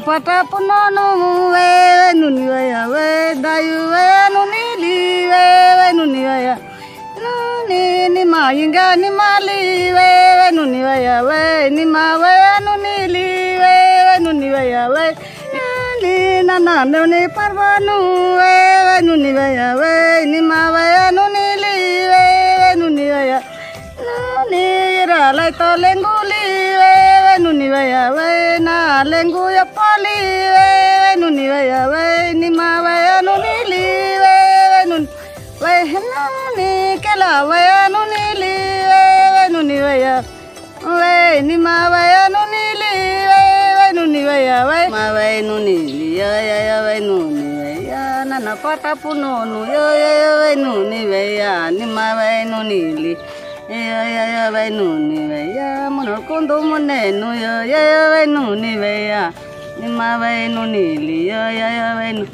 pata puno nuwe nuniya we dayu we nunili we nuniya nuni mayinga ni mali we nuniya we ni mawe nunili we nuniya we ni nana nuni parvanu we nuniya we ni mawe nunili we nuniya nuni ralai to lenguli nuni waya wai na lengu ya poli wai nuni waya wai ni ma wai nuni li wai nun wai nuni kala wai nuni li wai nuni waya wai ni ma wai nuni li wai nuni waya wai ma wai nuni li ya ya wai nuni waya na na pata puno nu ya ya wai nuni waya ni ma wai nuni li ya wai nuni waya mono kondo moneno ya ya wai nuni waya ni ma wai nuni li ya ya wai nu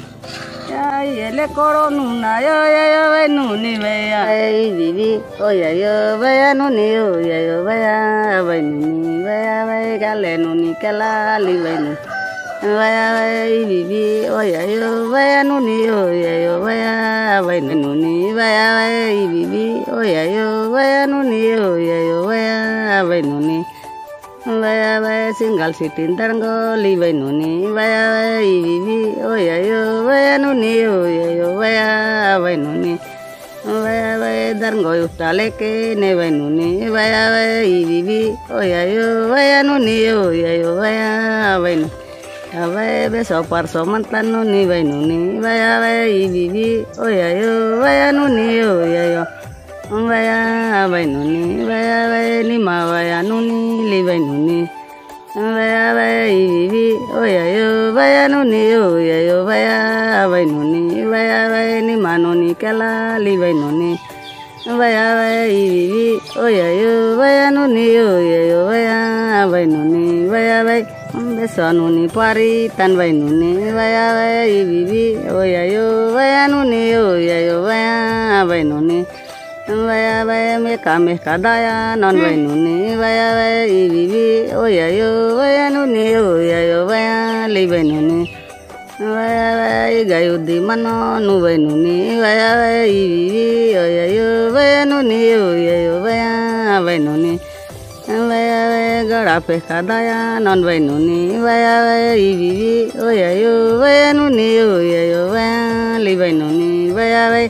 ya ele koronu na ya ya wai nuni waya ei vivi o ya ya wai nuni o ya ya wai nuni waya wai kale nuni kala li wai nu waya wai vivi o ya ya wai nuni o ya ya wai nuni waya wai vivi o ya ya waya nuni yo yo waya wai nuni waya waya single sitin tarngo li wai nuni waya ibi oya yo waya nuni yo yo waya wai nuni waya waya tarngo utaleke ne wai nuni waya waya ibi oya yo waya nuni yo yo waya wai nuni waya besok parso mantan nuni wai nuni waya waya ibi oya yo waya nuni yo yo waya wai nuni waya wai ni ma waya nuni li wai nuni waya wai ibi oya yo waya nuni oya yo waya wai nuni waya wai ni ma nuni kala li wai nuni waya wai ibi oya yo waya nuni oya yo waya wai nuni waya wai beso nuni pari tan wai nuni waya wai ibi oya yo waya nuni oya yo waya wai nuni waya waya meka daya non wai nuni waya waya ibi oya yo waya nuni oya yo waya li wai nuni waya waya igayu di mano nu wai nuni waya waya ibi oya yo waya nuni oya yo waya wai nuni waya waya gara peka daya non wai nuni waya waya ibi oya yo waya nuni oya yo waya li wai nuni waya waya